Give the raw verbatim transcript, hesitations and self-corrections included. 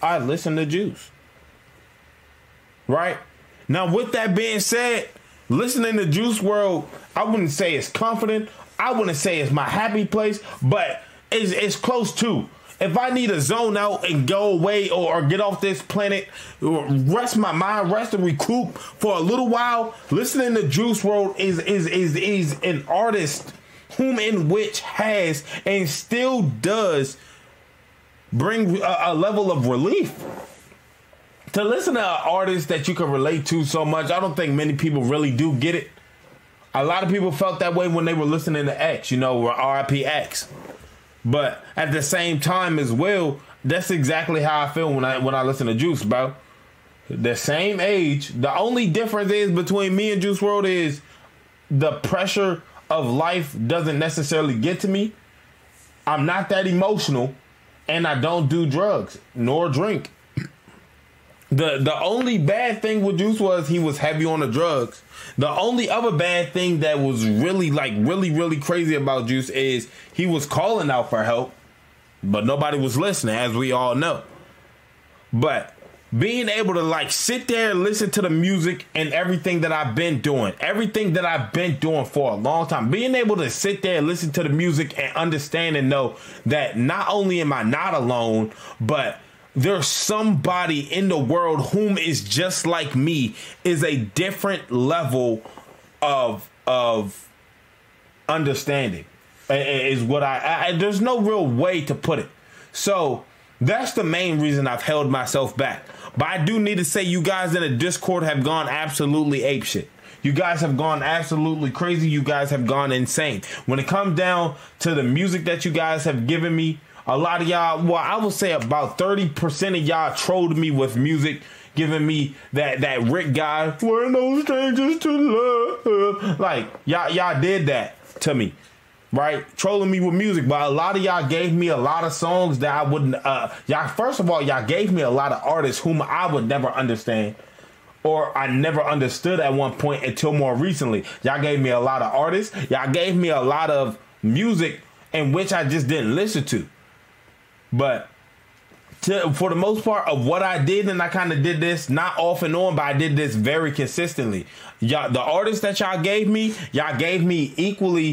I listen to Juice. Right? Now, with that being said, listening to Juice world, I wouldn't say it's confident. I wouldn't say it's my happy place, but it's, it's close to. If I need to zone out and go away or, or get off this planet, rest my mind, rest and recoup for a little while, listening to Juice world is, is, is, is an artist whom in which has and still does bring a, a level of relief. To listen to an artist that you can relate to so much, I don't think many people really do get it. A lot of people felt that way when they were listening to X, you know, or R I P X. But at the same time as well, that's exactly how I feel when I when I listen to Juice, bro. The same age. The only difference is between me and Juice world is the pressure of life doesn't necessarily get to me. I'm not that emotional, and I don't do drugs nor drink. The the only bad thing with Juice was he was heavy on the drugs. The only other bad thing that was really, like, really, really crazy about Juice is he was calling out for help, but nobody was listening, as we all know. But being able to, like, sit there and listen to the music and everything that I've been doing, everything that I've been doing for a long time, being able to sit there and listen to the music and understand and know that not only am I not alone, but there's somebody in the world whom is just like me, is a different level of of understanding, is what I, I there's no real way to put it. So that's the main reason I've held myself back. But I do need to say, you guys in the Discord have gone absolutely apeshit. You guys have gone absolutely crazy. You guys have gone insane. When it comes down to the music that you guys have given me, a lot of y'all, well, I would say about thirty percent of y'all trolled me with music, giving me that, that Rick guy, we're no strangers to love. Like, y'all y'all did that to me, right? Trolling me with music. But a lot of y'all gave me a lot of songs that I wouldn't, uh, y'all, first of all, y'all gave me a lot of artists whom I would never understand, or I never understood at one point until more recently. Y'all gave me a lot of artists. Y'all gave me a lot of music in which I just didn't listen to. But to, for the most part of what I did, and I kind of did this not off and on, but I did this very consistently. Y'all, the artists that y'all gave me, y'all gave me equally